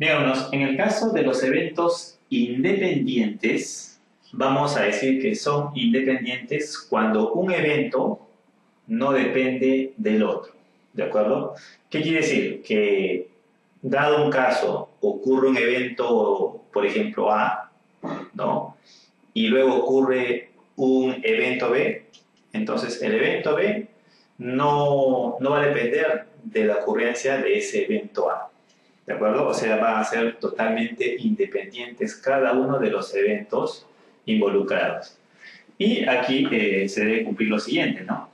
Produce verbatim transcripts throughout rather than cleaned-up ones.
Veámonos, en el caso de los eventos independientes, vamos a decir que son independientes cuando un evento no depende del otro, ¿de acuerdo? ¿Qué quiere decir? Que dado un caso, ocurre un evento, por ejemplo, A, ¿no? Y luego ocurre un evento B, entonces el evento B no, no va a depender de la ocurrencia de ese evento A, ¿de acuerdo? O sea, van a ser totalmente independientes cada uno de los eventos involucrados. Y aquí eh, se debe cumplir lo siguiente, ¿no?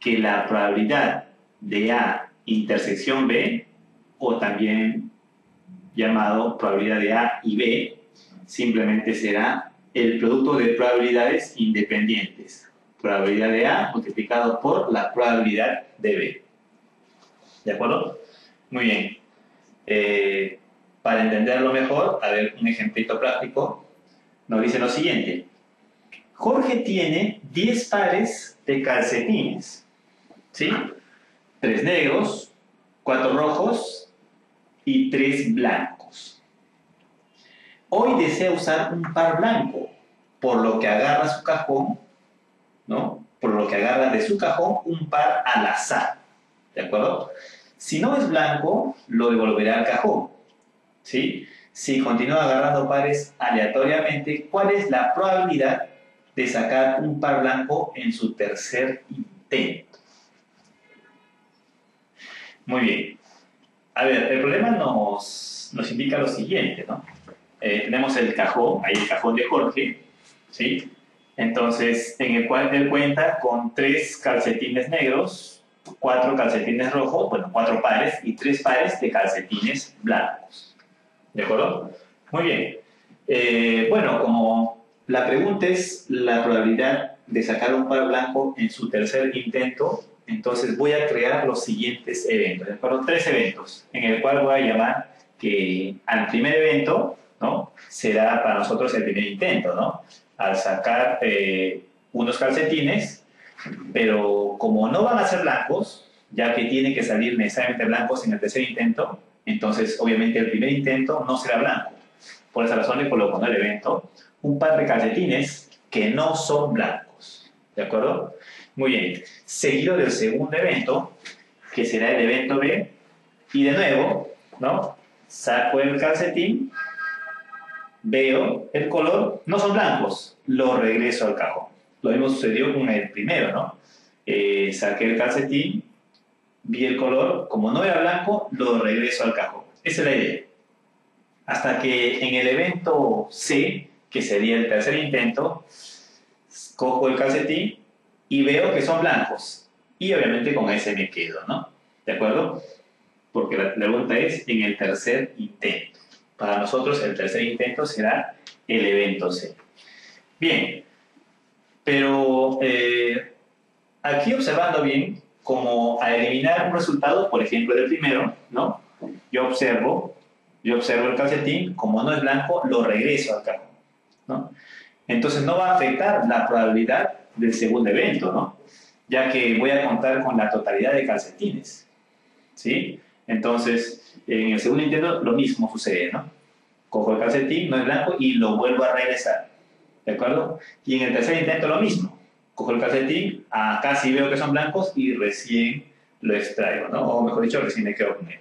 Que la probabilidad de A intersección B, o también llamado probabilidad de A y B, simplemente será el producto de probabilidades independientes. Probabilidad de A multiplicado por la probabilidad de B. ¿De acuerdo? Muy bien. Eh, para entenderlo mejor, a ver un ejemplito práctico, nos dice lo siguiente. Jorge tiene diez pares de calcetines, ¿sí? tres negros, cuatro rojos y tres blancos. Hoy desea usar un par blanco, por lo que agarra su cajón, ¿no? Por lo que agarra de su cajón un par al azar, ¿de acuerdo? Si no es blanco, lo devolverá al cajón, ¿sí? Si continúa agarrando pares aleatoriamente, ¿cuál es la probabilidad de sacar un par blanco en su tercer intento? Muy bien. A ver, el problema nos, nos indica lo siguiente, ¿no? Eh, tenemos el cajón, ahí el cajón de Jorge, ¿sí? Entonces, en el cual él cuenta con tres calcetines negros, cuatro calcetines rojos, bueno, cuatro pares, y tres pares de calcetines blancos. ¿De acuerdo? Muy bien. Eh, bueno, como la pregunta es la probabilidad de sacar un par blanco en su tercer intento, entonces voy a crear los siguientes eventos, ¿de acuerdo? Tres eventos, en el cual voy a llamar que al primer evento, ¿no? Será para nosotros el primer intento, ¿no? Al sacar eh, unos calcetines, pero como no van a ser blancos, ya que tienen que salir necesariamente blancos en el tercer intento, entonces obviamente el primer intento no será blanco. Por esa razón le coloco en el evento un par de calcetines que no son blancos, ¿de acuerdo? Muy bien, seguido del segundo evento, que será el evento B, y de nuevo, ¿no? Saco el calcetín, veo el color, no son blancos, lo regreso al cajón. Lo mismo sucedió con el primero, ¿no? Eh, saqué el calcetín, vi el color, como no era blanco, lo regreso al cajón. Esa es la idea. Hasta que en el evento C, que sería el tercer intento, cojo el calcetín y veo que son blancos. Y obviamente con ese me quedo, ¿no? ¿De acuerdo? Porque la pregunta es en el tercer intento. Para nosotros el tercer intento será el evento C. Bien, pero eh, aquí observando bien, como a eliminar un resultado, por ejemplo del primero, ¿no? Yo observo, yo observo el calcetín, como no es blanco, lo regreso al cajón, ¿no? Entonces no va a afectar la probabilidad del segundo evento, ¿no? Ya que voy a contar con la totalidad de calcetines, ¿sí? Entonces, en el segundo intento lo mismo sucede, ¿no? Cojo el calcetín, no es blanco, y lo vuelvo a regresar, ¿de acuerdo? Y en el tercer intento lo mismo. Cojo el calcetín, acá sí veo que son blancos y recién lo extraigo, ¿no? O mejor dicho, recién me quedo con él.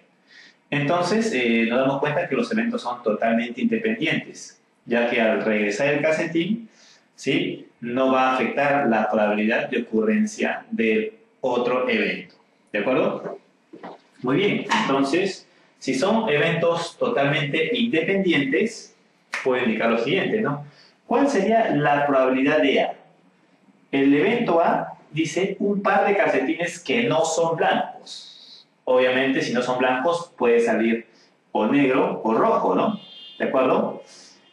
Entonces, eh, nos damos cuenta que los eventos son totalmente independientes, ya que al regresar el calcetín, ¿sí? No va a afectar la probabilidad de ocurrencia del otro evento, ¿de acuerdo? Muy bien, entonces, si son eventos totalmente independientes, puedo indicar lo siguiente, ¿no? ¿Cuál sería la probabilidad de A? El evento A dice un par de calcetines que no son blancos. Obviamente, si no son blancos, puede salir o negro o rojo, ¿no? ¿De acuerdo?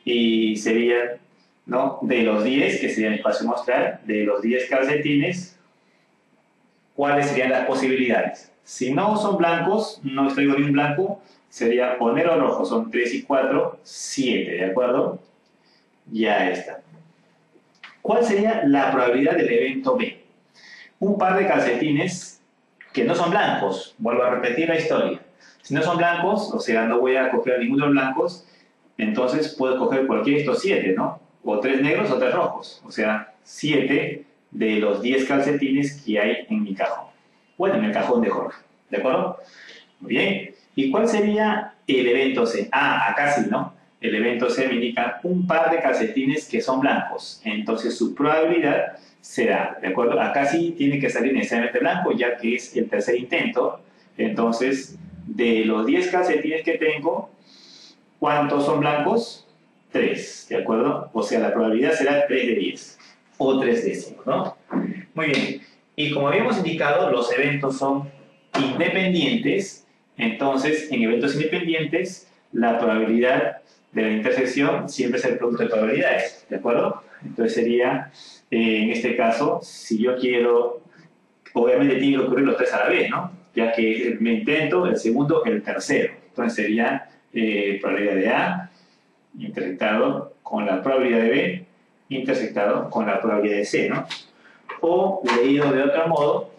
Y sería, ¿no? De los diez, que sería mi espacio mostrar, de los diez calcetines, ¿cuáles serían las posibilidades? Si no son blancos, no estoy con un blanco, sería poner o rojo, son tres y cuatro, siete, ¿de acuerdo? Ya está. ¿Cuál sería la probabilidad del evento B? Un par de calcetines que no son blancos, vuelvo a repetir la historia. Si no son blancos, o sea, no voy a coger ninguno de los blancos, entonces puedo coger cualquiera de estos siete, ¿no? O tres negros o tres rojos, o sea, siete de los diez calcetines que hay en mi cajón. Bueno, en el cajón de Jorge, ¿de acuerdo? Muy bien. ¿Y cuál sería el evento C? Ah, acá sí, ¿no? El evento C me indica un par de calcetines que son blancos. Entonces, su probabilidad será, ¿de acuerdo? Acá sí tiene que salir necesariamente blanco, ya que es el tercer intento. Entonces, de los diez calcetines que tengo, ¿cuántos son blancos? tres, ¿de acuerdo? O sea, la probabilidad será tres de diez, o tres décimos, ¿no? Muy bien. Y como habíamos indicado, los eventos son independientes. Entonces, en eventos independientes, la probabilidad de la intersección siempre es el producto de probabilidades, ¿de acuerdo? Entonces sería, eh, en este caso, si yo quiero, obviamente tiene que ocurrir los tres a la vez, ¿no? Ya que me intento, el segundo, el tercero. Entonces sería eh, probabilidad de A intersectado con la probabilidad de B intersectado con la probabilidad de C, ¿no? O leído de otro modo,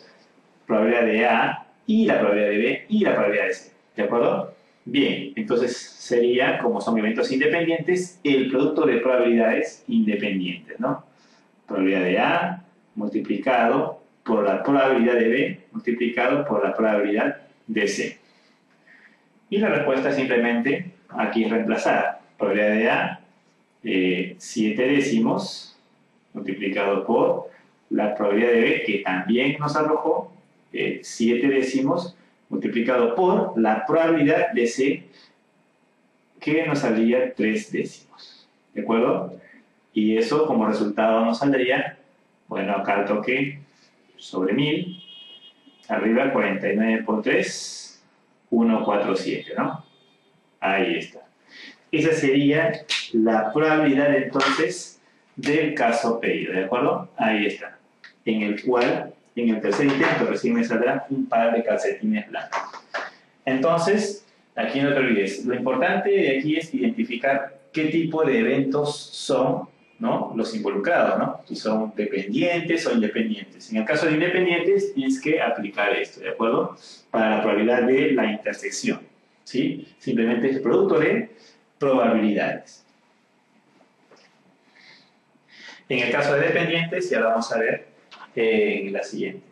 probabilidad de A y la probabilidad de B y la probabilidad de C, ¿de acuerdo? Bien, entonces sería, como son eventos independientes, el producto de probabilidades independientes, ¿no? Probabilidad de A multiplicado por la probabilidad de B multiplicado por la probabilidad de C. Y la respuesta simplemente aquí es reemplazada. Probabilidad de A, eh, siete décimos, multiplicado por la probabilidad de B, que también nos arrojó eh, siete décimos, multiplicado por la probabilidad de C, que nos saldría tres décimos, ¿de acuerdo? Y eso como resultado nos saldría, bueno, acá toqué sobre mil, arriba cuarenta y nueve por tres, ciento cuarenta y siete, ¿no? Ahí está. Esa sería la probabilidad entonces del caso pedido, ¿de acuerdo? Ahí está, en el cual... en el tercer intento recién me saldrá un par de calcetines blancos. Entonces, aquí no te olvides, lo importante de aquí es identificar qué tipo de eventos son, ¿no?, los involucrados, ¿no? Si son dependientes o independientes. En el caso de independientes tienes que aplicar esto, ¿de acuerdo? Para la probabilidad de la intersección, ¿sí? Simplemente es el producto de probabilidades. En el caso de dependientes ya lo vamos a ver en la siguiente.